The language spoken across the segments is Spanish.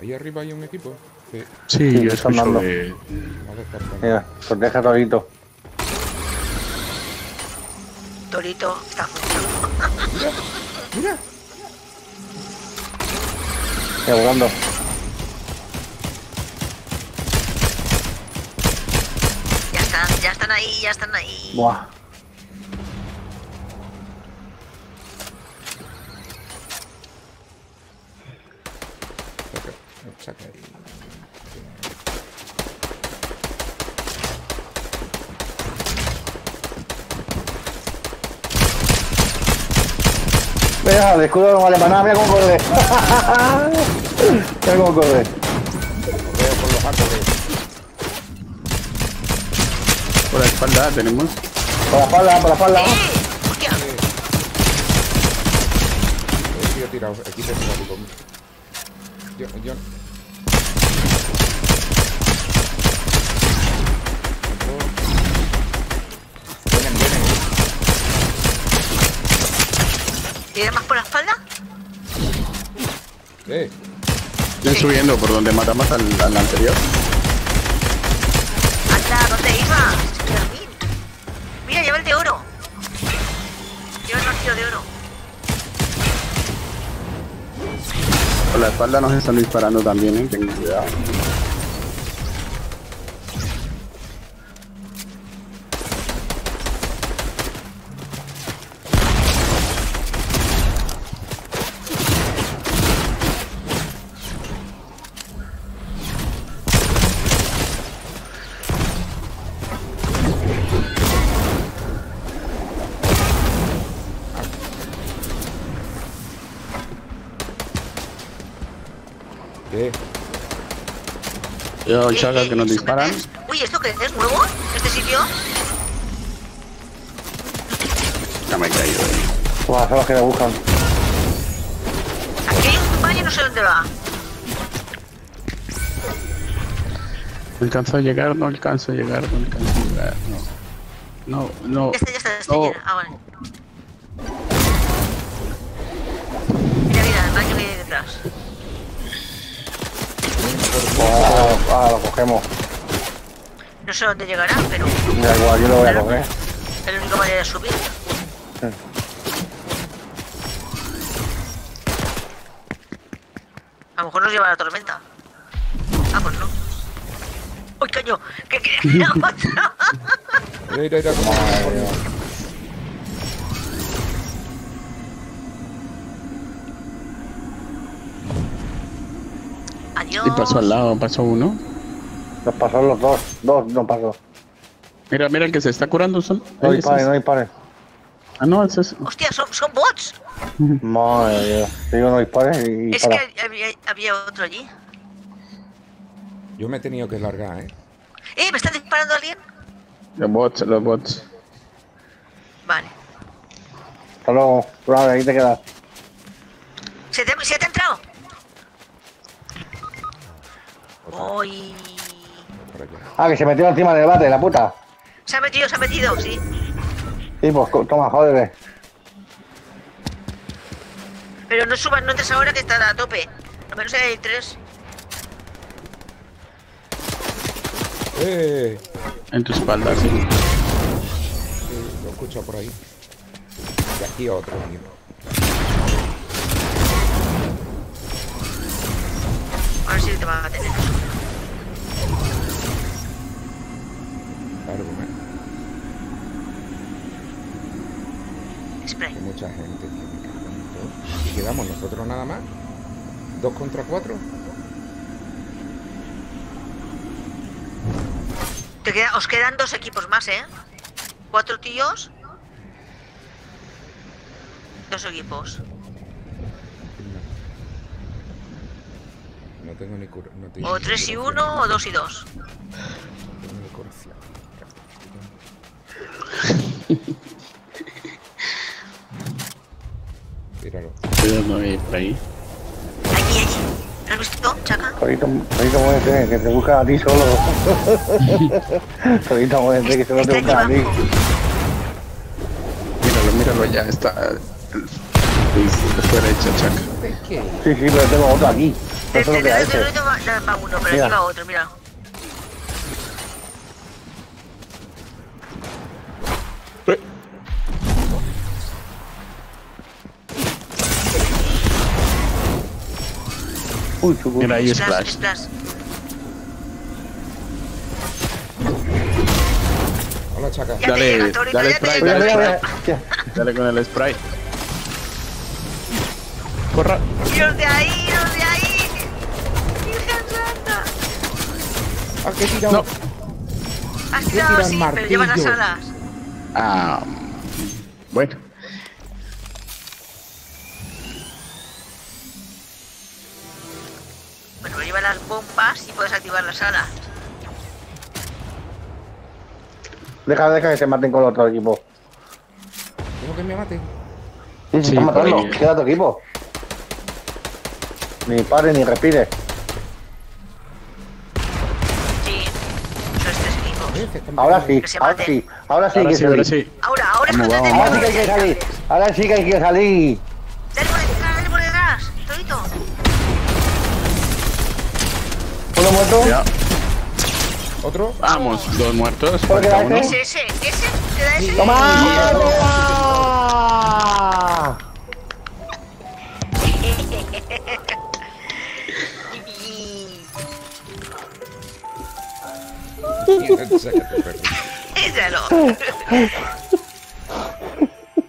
Ahí arriba hay un equipo. Sí, sí, yo estoy andando. Mira, proteja Torito. Torito está funcionando. Mira, mira. Estoy volando. Ya están ahí, ya están ahí. Buah. Mira, de escudo no vale para nada, mira cómo corre. Mira cómo corre. Lo veo por los arcos. Por la espalda tenemos. Por la espalda, por la espalda. ¡Hostia! Tío tirado, aquí se tira conmigo. Yo. ¿Tiene más por la espalda? Estoy subiendo por donde matamos al anterior. Anda, ¿dónde iba? Mira, lleva el de oro. Lleva el martillo de oro. Por la espalda nos están disparando también, ten cuidado. Yo, chaga, que nos disparan. Uy, ¿esto qué es? ¿Nuevo? ¿Este sitio? Ya me he caído. Buah, son los que la buscan. Aquí hay un compañero, no sé dónde va. No alcanzo a llegar. No. Ya está. Llena. Ah, vale. Mira, el baño que hay detrás. Lo cogemos. No sé dónde llegará, pero... Da igual, yo lo voy a coger. Es la única manera de subir. Sí. A lo mejor nos lleva la tormenta. Ah, pues no. ¡Uy, coño! ¡Que quería otra! Mira, como... Y pasó al lado, pasó uno. Nos pasaron los dos, no pasó. Mira el que se está curando. No disparen. Ah, no, ese es... Hostia, son bots. Madre mía, digo no disparen y... Es para. Que había otro allí. Yo me he tenido que largar, ¿me está disparando alguien? Los bots. Vale. Hasta luego, brother, ahí te quedas. ¿Se te ha entrado? Oy. Ah, que se metió encima del bate, la puta. Se ha metido, sí. Sí, pues toma, joder. Pero no subas, no entres ahora que está a tope. A menos hay tres. En tu espalda, sí. Lo escucho por ahí. Y aquí otro, tío. A ver si te va a tener. Claro, Spray. Hay mucha gente. Y quedamos nosotros nada más. 2 contra 4. Os quedan 2 equipos más, 4 tíos. 2 equipos. No tengo ni cura. No tengo o 3 y 1 o 2 y 2. No tengo ni curación. Tíralo. No voy por ahí. Aquí. ¿Lo has visto, Chaca? Torito, muévete, que te busca a ti solo. Torito, muévete, que solo te busca a ti. Míralo ya. Está... Está derecha, Chaca. Sí, pero tengo otro aquí. Eso no queda ese. No, para uno, pero encima otro, mira. Uy, qué bueno. Mira, ahí splash. Hola, chaca. Dale, dale spray, dale con el spray. Corra. ¡Dios de ahí, Dios de ahí! ¡Virgen santa! ¡Ah, qué tirado! No. Has tirado, sí, pero lleva las alas. Ah... Bueno. Bueno, lleva las bombas y puedes activar las alas. Deja que se maten con el otro equipo. ¿Cómo que me maten? Sí, se están matando. Queda tu equipo. Ni pare ni respire. Sí, eso es este equipo. Ahora sí, ahora sí, ahora sí, ahora sí, ahora sí. Ahora es cuando tenemos. Ahora sí que hay que salir. Ahora sí que hay que salir. Dale por detrás, Torito. ¿Uno muerto? Ya. ¿Otro? Vamos, dos muertos. ¿Por qué da ese? ¿Ese? ¿Te da ese? ¡Toma!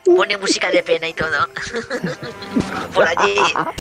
Pone música de pena y todo. Por allí.